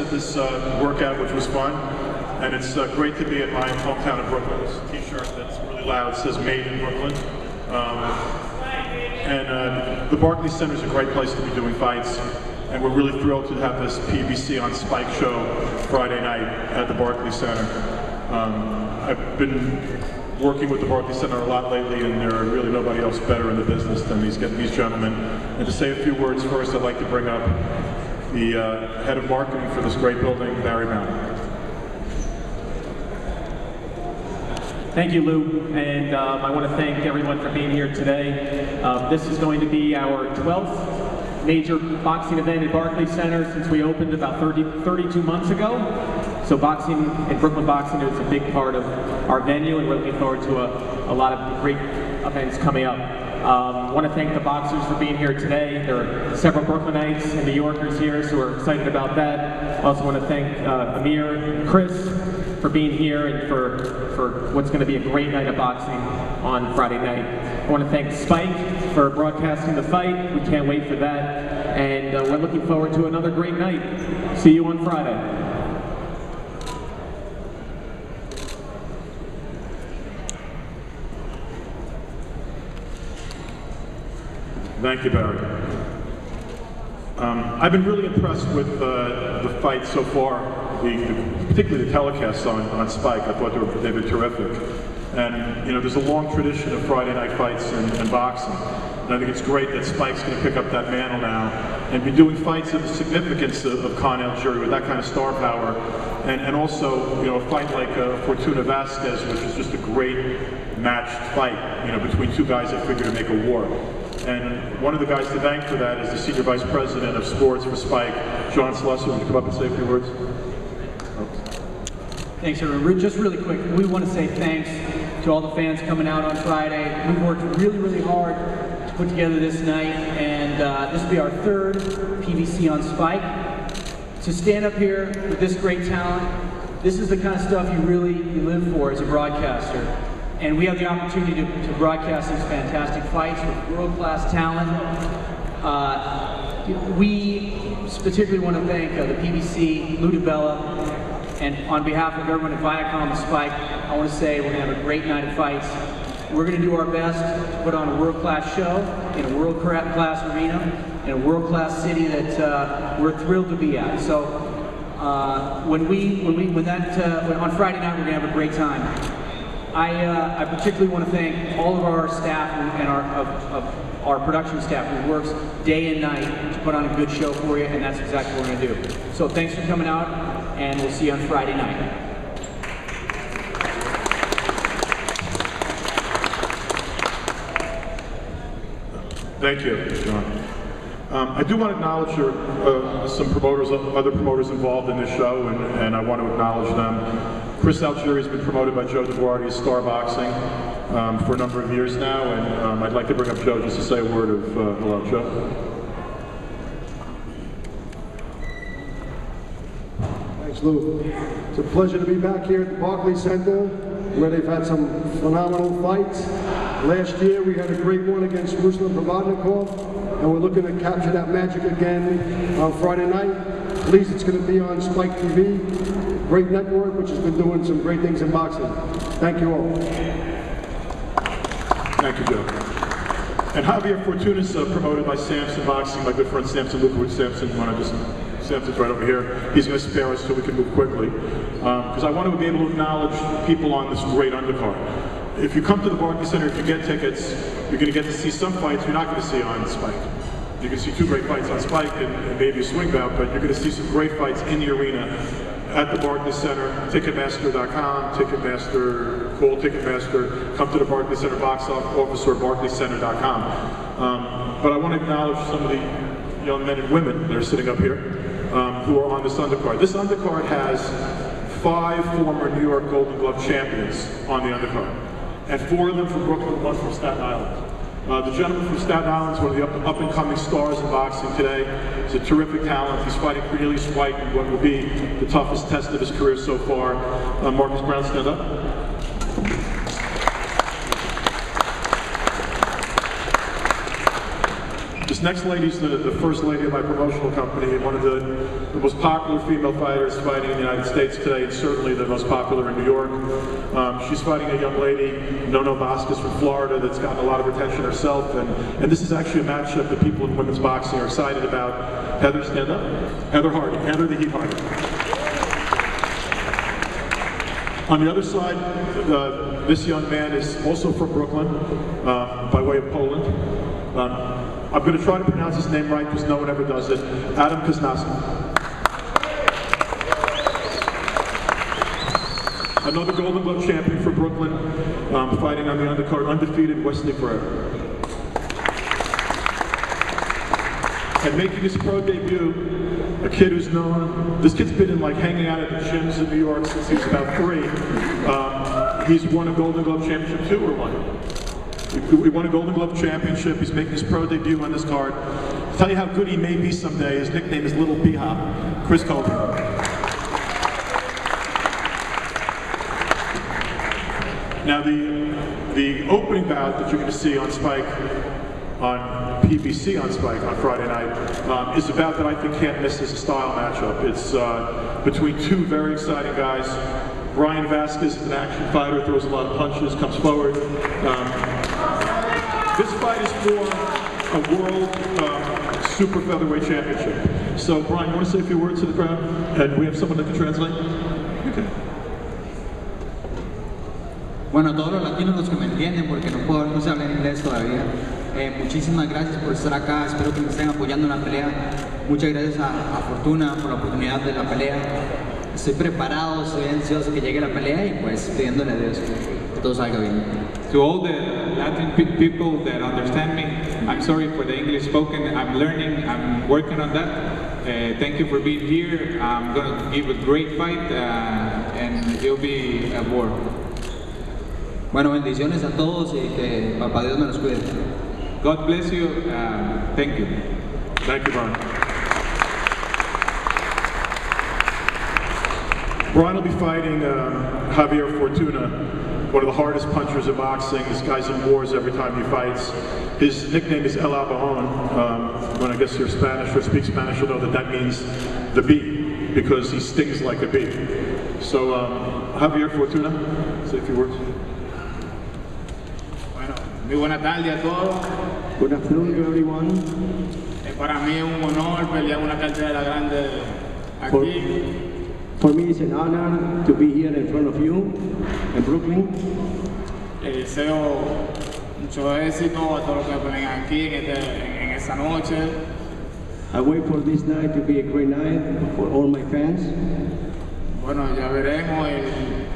At this workout, which was fun, and it's great to be at my hometown of Brooklyn. It's a t-shirt that's really loud, says Made in Brooklyn. The Barclays Center is a great place to be doing fights, and we're really thrilled to have this PBC on Spike show Friday night at the Barclays Center. I've been working with the Barclays Center a lot lately, and there are really nobody else better in the business than these gentlemen. And to say a few words first, I'd like to bring up the head of marketing for this great building, Barry Mountain. Thank you, Lou, and I want to thank everyone for being here today. This is going to be our 12th major boxing event at Barclays Center since we opened about 32 months ago. So boxing and Brooklyn boxing is a big part of our venue, and we're looking forward to a lot of great events coming up. I want to thank the boxers for being here today. There are several Brooklynites and New Yorkers here, so we're excited about that. I also want to thank Amir and Chris for being here and for what's going to be a great night of boxing on Friday night. I want to thank Spike for broadcasting the fight. We can't wait for that. And we're looking forward to another great night. See you on Friday. Thank you, Barry. I've been really impressed with the fight so far, particularly the telecasts on Spike. I thought they've been terrific. And you know, there's a long tradition of Friday night fights and boxing. And I think it's great that Spike's going to pick up that mantle now and be doing fights of the significance of Khan Algieri with that kind of star power. And also, you know, a fight like Fortuna Vasquez, which is just a great matched fight, you know, between two guys that figure to make a war. And one of the guys to thank for that is the Senior Vice President of Sports for Spike, John Slusser. Would you come up and say a few words? Thanks, everyone. Just really quick, we want to say thanks to all the fans coming out on Friday. We've worked really, really hard to put together this night, and this will be our third PBC on Spike. To stand up here with this great talent, this is the kind of stuff you really live for as a broadcaster. And we have the opportunity to broadcast these fantastic fights with world-class talent. We particularly want to thank the PBC, Lou DiBella, and on behalf of everyone at Viacom and Spike, I want to say we're going to have a great night of fights. We're going to do our best to put on a world-class show in a world-class arena, in a world-class city that we're thrilled to be at. So on Friday night, we're going to have a great time. I particularly want to thank all of our staff and our production staff who works day and night to put on a good show for you, and that's exactly what we're going to do. So thanks for coming out, and we'll see you on Friday night. Thank you, John. I do want to acknowledge some promoters, other promoters involved in this show, and I want to acknowledge them. Chris Algieri has been promoted by Joe DeGuardi as Star Boxing for a number of years now, and I'd like to bring up Joe just to say a word of hello, Joe. Thanks, Lou. It's a pleasure to be back here at the Barclays Center, where they've had some phenomenal fights. Last year, we had a great one against Ruslan Provodnikov, and we're looking to capture that magic again on Friday night. Please, it's going to be on Spike TV. Great network, which has been doing some great things in boxing. Thank you all. Thank you, Joe. And Javier Fortuna is promoted by Samson Boxing, my good friend Samson, Lukewood Samson. Samson's right over here. He's going to spare us so we can move quickly. Because I want to be able to acknowledge people on this great undercard. If you come to the Barclays Center, if you get tickets, you're going to get to see some fights you're not going to see on Spike. You can see two great fights on Spike and maybe a swing bout, but you're going to see some great fights in the arena. At the Barclays Center, Ticketmaster.com, Ticketmaster, call Ticketmaster, come to the Barclays Center box office or BarclaysCenter.com. But I want to acknowledge some of the young men and women that are sitting up here who are on this undercard. This undercard has 5 former New York Golden Glove champions on the undercard, and 4 of them from Brooklyn, 1 from Staten Island. The gentleman from Staten Island is one of the up-and-coming stars in boxing today. He's a terrific talent. He's fighting Cornelius White in what will be the toughest test of his career so far. Marcus Browne, stand up. This This next lady's the first lady of my promotional company, and one of the most popular female fighters fighting in the United States today, and certainly the most popular in New York. She's fighting a young lady, Nono Vasquez from Florida, that's gotten a lot of attention herself, and this is actually a matchup that people in women's boxing are excited about. Heather, stand up. Heather Hardy, Heather the Heat Hardy. On the other side, this young man is also from Brooklyn, by way of Poland. I'm going to try to pronounce his name right because no one ever does it. Adam Kisnasel. Another Golden Glove champion for Brooklyn, fighting on the undercard, undefeated Wesley Brewer. And making his pro debut, a kid who's known, this kid's been in like hanging out at the gyms in New York since he was about 3. He's won a Golden Glove Championship 2 or 1. He won a Golden Glove Championship. He's making his pro debut on this card. I'll tell you how good he may be someday. His nickname is Little P-Hop, Chris Calder. Now the opening bout that you're going to see on Spike, on PBC on Spike on Friday night, is a bout that I think can't miss as a style matchup. It's between two very exciting guys. Brian Vasquez is an action fighter, throws a lot of punches, comes forward. This fight is for a world super featherweight championship. So Brian, you want to say a few words to the crowd? And we have someone that can translate? Okay. Bueno, todos los latinos los que me entienden porque no puedo hablar inglés todavía. Muchísimas gracias por estar acá, espero que me estén apoyando en la pelea. Muchas gracias a Fortuna por la oportunidad de la pelea. Estoy preparado, estoy ansioso que llegue la pelea y pues pidiéndole a Dios que todo salga bien. To all the Latin people that understand me, I'm sorry for the English spoken. I'm learning, I'm working on that. Thank you for being here. I'm going to give a great fight and it'll be a war. Bueno, bendiciones a todos y que Papá Dios me los cuide. God bless you. Thank you. Thank you, Brian. Brian will be fighting Javier Fortuna, one of the hardest punchers in boxing. This guy's in wars every time he fights. His nickname is El Abajón. When I guess you're Spanish or speak Spanish, you'll know that that means the bee, because he stings like a bee. So, Javier Fortuna, say a few words. Muy buenas tardes a todos. Good afternoon, everyone. Para mí es un honor pelear una cartelera grande aquí. For me, it's an honor to be here in front of you in Brooklyn. Deseo mucho éxito a todos los que vengan aquí en esta noche. I wait for this night to be a great night for all my fans. Bueno, ya veremos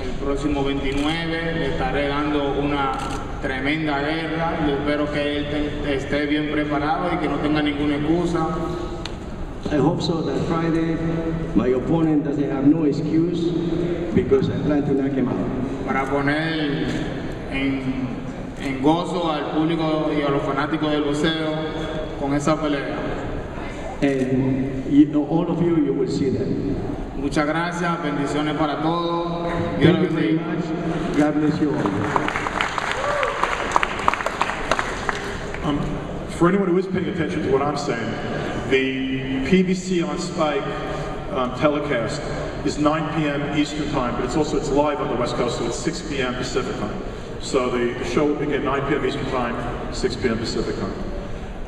el próximo 29. Le estaré dando una tremenda guerra. Yo espero que él esté bien preparado y que no tenga ninguna excusa. I hope so that Friday my opponent doesn't have no excuse because I plan to knock him out. Para poner en gozo al público y a los fanáticos del boxeo con esa pelea. And you know, all of you will see that. Muchas gracias, bendiciones para todos. Thank you very much. God bless you all. For anyone who is paying attention to what I'm saying, the PBC on Spike telecast is 9 p.m. Eastern time, but it's also it's live on the West Coast, so it's 6 p.m. Pacific time. So the show will begin 9 p.m. Eastern time, 6 p.m. Pacific time.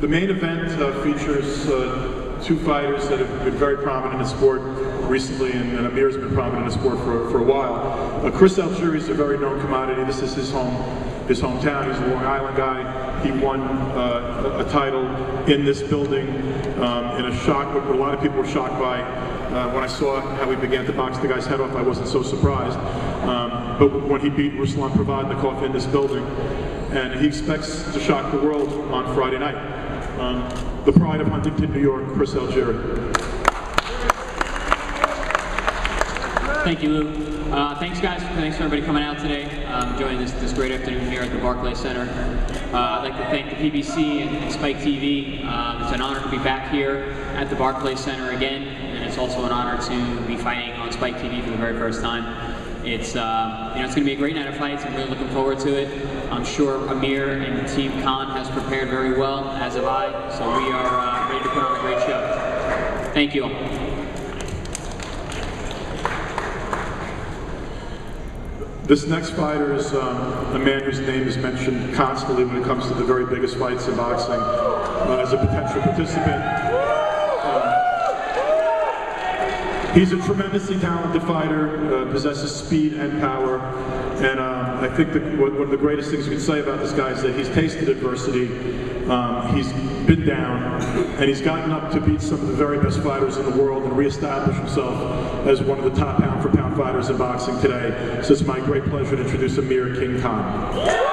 The main event features two fighters that have been very prominent in sport recently, and Amir's been prominent in sport for a while. Chris Algieri is a very known commodity. This is his hometown. He's a Long Island guy. He won a title in this building in a shock, what a lot of people were shocked by. When I saw how he began to box the guy's head off, I wasn't so surprised. But when he beat Ruslan Provodnikov in this building, and he expects to shock the world on Friday night. The pride of Huntington, New York, Chris Algieri. Thank you, Lou. Thanks, guys. Thanks for everybody coming out today, enjoying this great afternoon here at the Barclays Center. I'd like to thank the PBC and Spike TV. It's an honor to be back here at the Barclays Center again, and it's also an honor to be fighting on Spike TV for the very first time. it's going to be a great night of fights. I'm really looking forward to it. I'm sure Amir and Team Khan has prepared very well, as have I. So we are ready to put on a great show. Thank you all. This next fighter is a man whose name is mentioned constantly when it comes to the very biggest fights in boxing as a potential participant. He's a tremendously talented fighter, possesses speed and power, and I think one of the greatest things you can say about this guy is that he's tasted adversity, he's been down, and he's gotten up to beat some of the very best fighters in the world and reestablish himself as one of the top pound-for-pound fighters in boxing today. So it's my great pleasure to introduce Amir King Khan.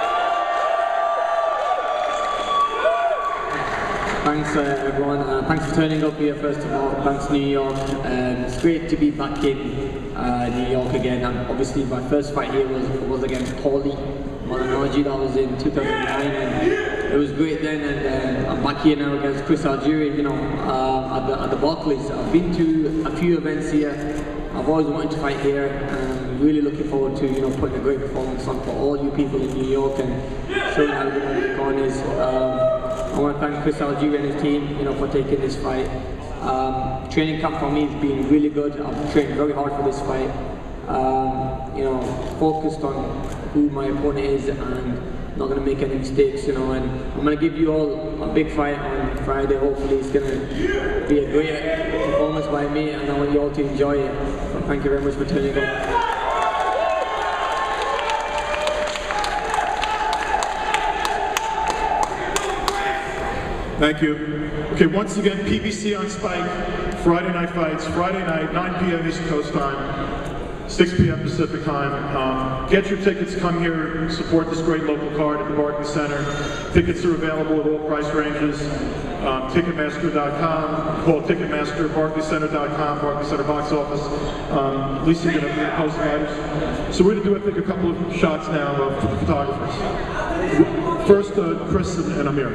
Thanks everyone, thanks for turning up here first of all, thanks New York. It's great to be back in New York again, and obviously my first fight here was against Paulie Malanaji. That was in 2009, and it was great then, and I'm back here now against Chris Algieri, you know, at the Barclays. I've been to a few events here. I've always wanted to fight here, and I'm really looking forward to, you know, putting a great performance on for all you people in New York and showing how good Khan is. I want to thank Chris Algieri and his team, you know, for taking this fight. Training camp for me has been really good. I've trained very hard for this fight. You know, focused on who my opponent is and not going to make any mistakes, you know, and I'm going to give you all a big fight on Friday. Hopefully it's going to be a great performance by me, and I want you all to enjoy it. So thank you very much for turning up. Thank you. Okay, once again, PBC on Spike, Friday night fights, Friday night, 9 p.m. East Coast time. 6 p.m. Pacific time. Get your tickets, come here, support this great local card at the Barclays Center. Tickets are available at all price ranges. Ticketmaster.com, call Ticketmaster, BarclaysCenter.com, Barclays Center box office. Lisa, you're going to post items. So we're going to do, I think, a couple of shots now for the photographers. First, Chris and Amir.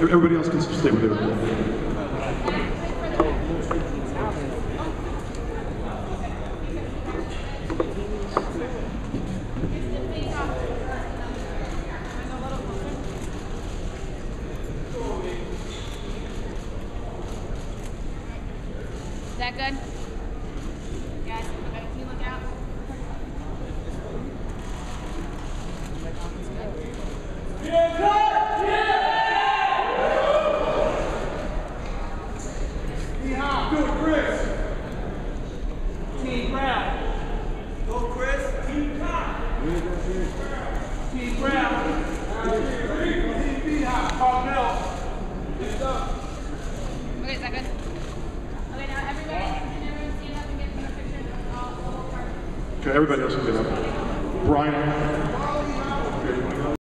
Everybody else can stay with everybody. Everybody else can get up. Brian.